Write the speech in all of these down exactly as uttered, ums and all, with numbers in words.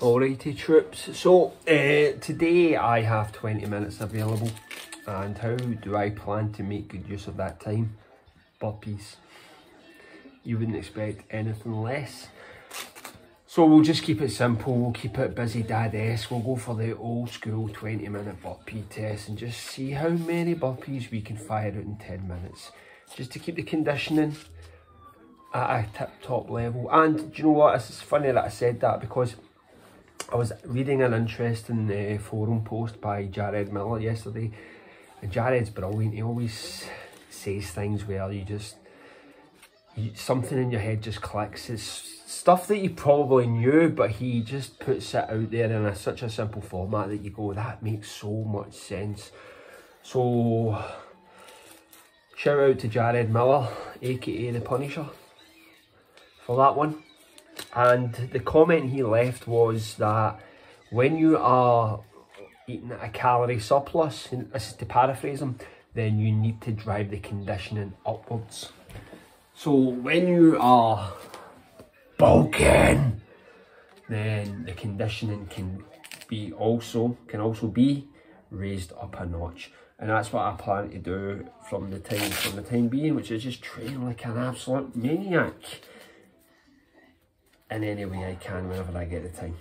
Alrighty troops, so uh, today I have twenty minutes available, and how do I plan to make good use of that time? Burpees. You wouldn't expect anything less. So we'll just keep it simple, we'll keep it busy dad-esque, we'll go for the old school twenty minute burpee test and just see how many burpees we can fire out in ten minutes, just to keep the conditioning at a tip-top level. And do you know what, it's funny that I said that because I was reading an interesting uh, forum post by Jared Miller yesterday, and Jared's brilliant. He always says things where you just, you, something in your head just clicks. It's stuff that you probably knew, but he just puts it out there in a, such a simple format that you go, that makes so much sense. So, shout out to Jared Miller, aka The Punisher, for that one. And the comment he left was that when you are eating a calorie surplus, and this is to paraphrase him, then you need to drive the conditioning upwards. So when you are bulking, then the conditioning can be also can also be raised up a notch. And that's what I plan to do from the time from the time being, which is just train like an absolute maniac in any way I can whenever I get the time.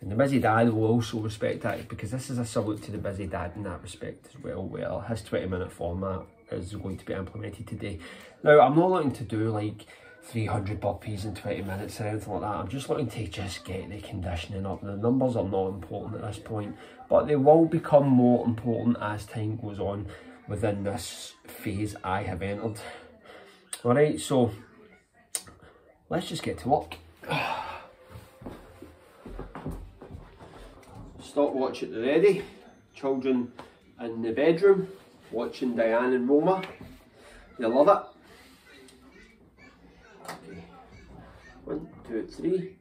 And the busy dad will also respect that, because this is a salute to the busy dad in that respect as well, where his twenty minute format is going to be implemented today. Now, I'm not looking to do like three hundred burpees in twenty minutes or anything like that. I'm just looking to just get the conditioning up. The numbers are not important at this point, but they will become more important as time goes on within this phase I have entered. All right, so let's just get to work. Stopwatch at the ready. Children in the bedroom watching Diane and Roma. They love it. Okay. One, two, three.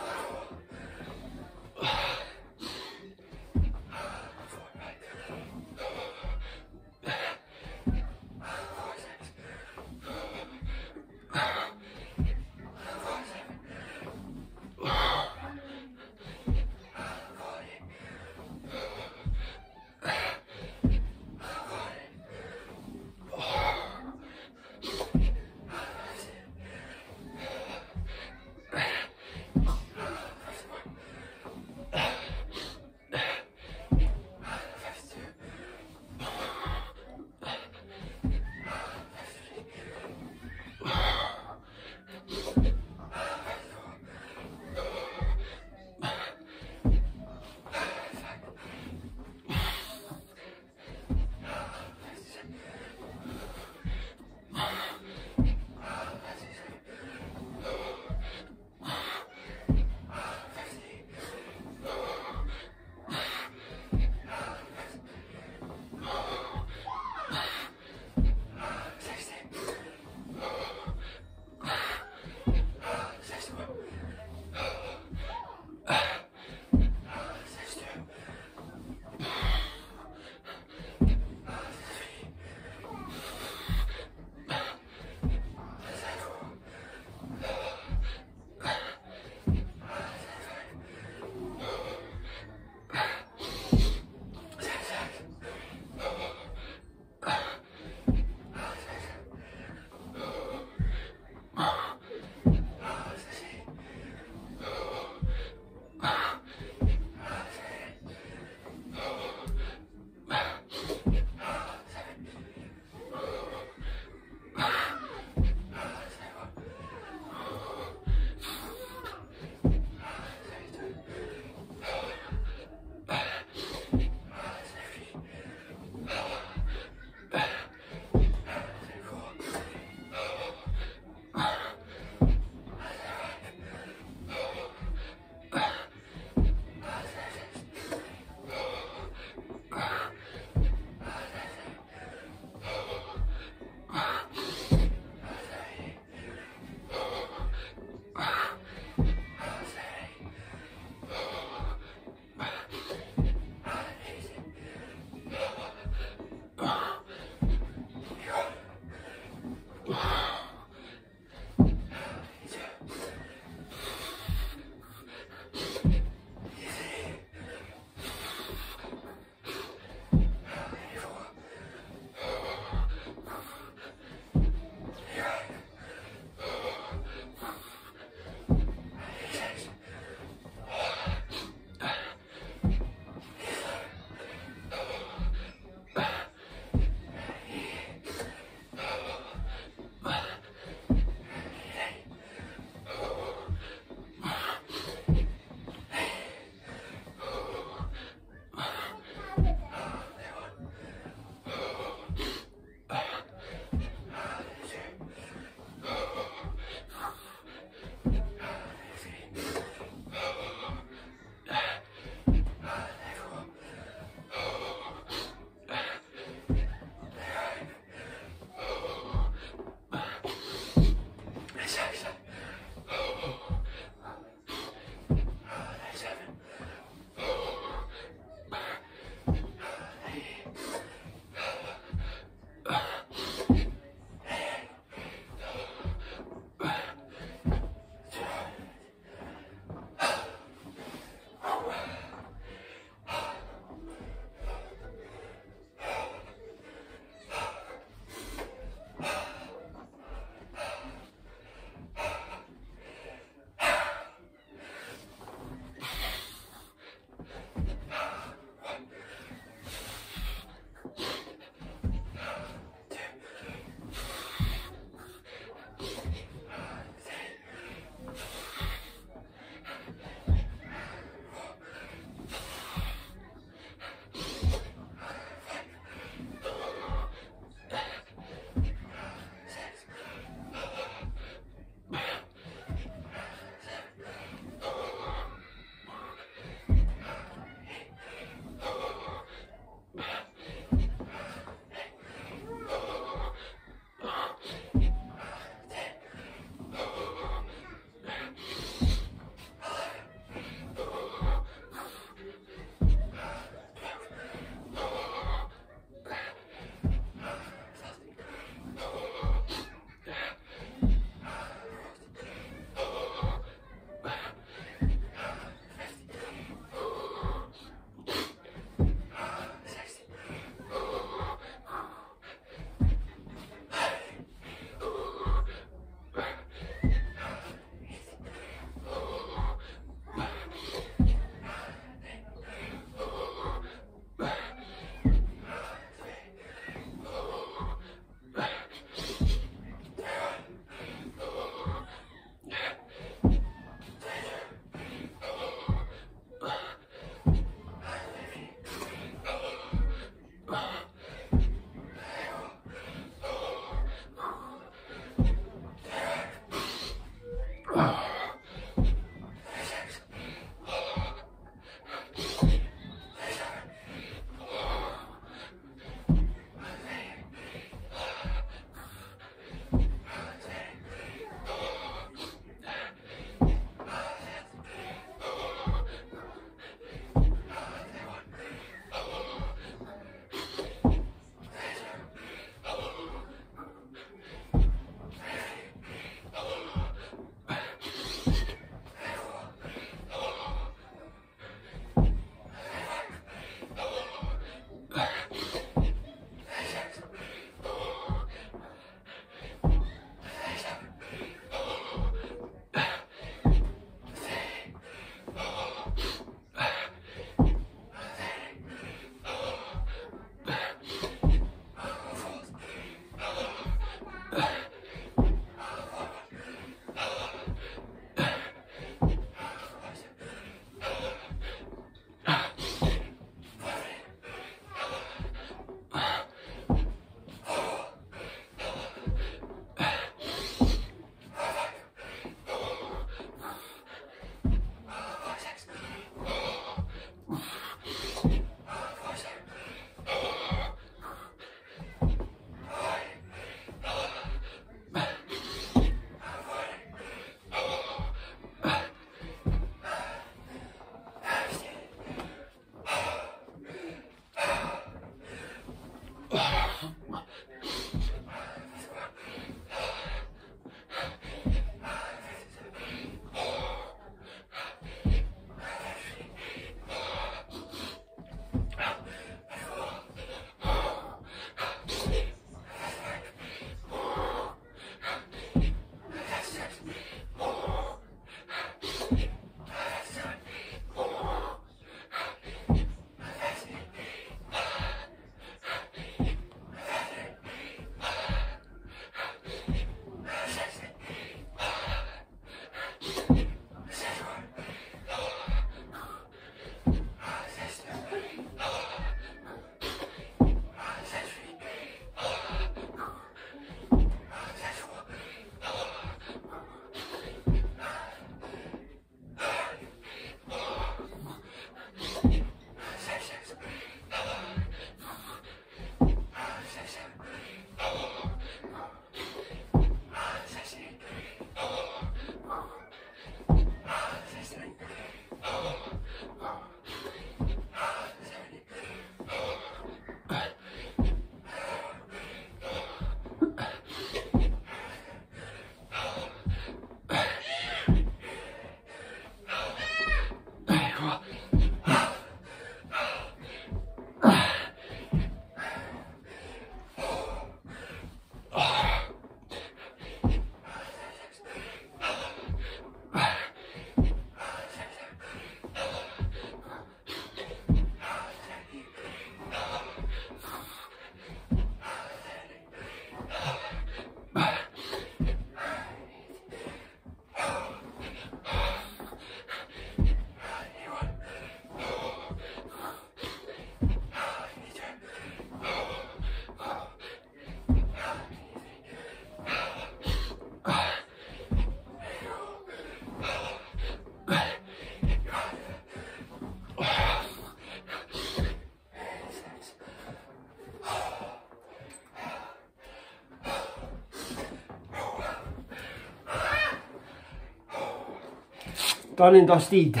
done and dusted.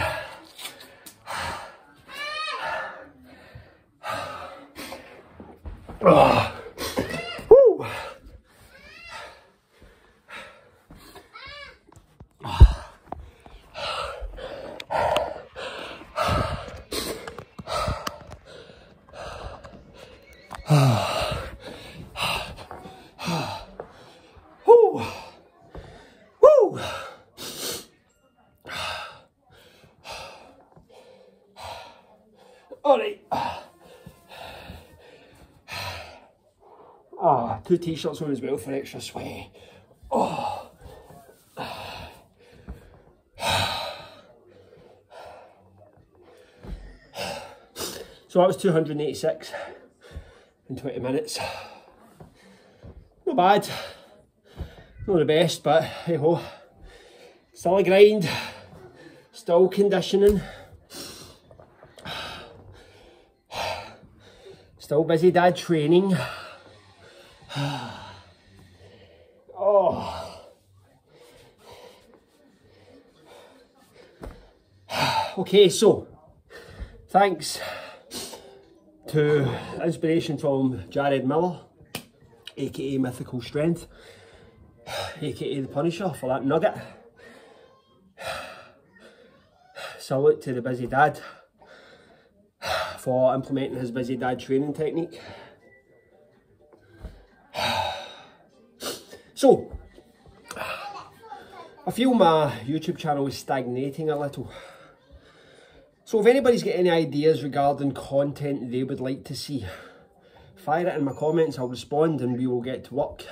Oh. Woo. Woo. Woo. All right. Ah, oh, two t-shirts on as well for extra sway. Oh. So that was two hundred eighty-six in twenty minutes. Not bad. Not the best, but hey ho. Still a grind. Still conditioning. Still busy dad training. Oh, okay, so thanks to inspiration from Jared Miller, aka Mythical Strength, aka The Punisher, for that nugget. Salute to the busy dad for implementing his busy dad training technique. So, I feel my YouTube channel is stagnating a little. So if anybody's got any ideas regarding content they would like to see, fire it in my comments, I'll respond and we will get to work.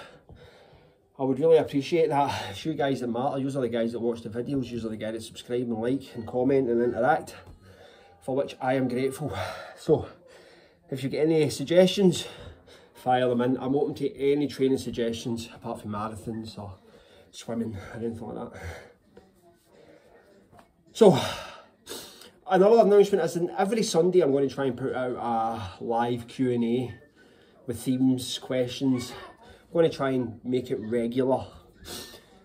I would really appreciate that. It's you guys that matter. You're the guys that watch the videos, you're the guys that subscribe and like and comment and interact, for which I am grateful. So, if you get any suggestions, fire them in. I'm open to any training suggestions apart from marathons or swimming or anything like that. So, another announcement is that every Sunday I'm going to try and put out a live Q and A with themes, questions. I'm going to try and make it regular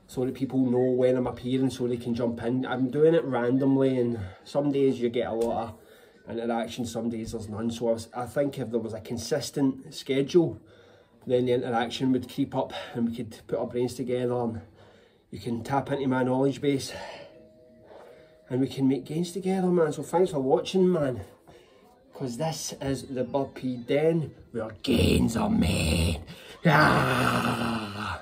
so that people know when I'm appearing so they can jump in. I'm doing it randomly and some days you get a lot of interaction, some days there's none, so I, was, I think if there was a consistent schedule then the interaction would keep up and we could put our brains together and you can tap into my knowledge base and we can make gains together, man. So thanks for watching, man, because this is the Burpee Den where gains are made. Ah.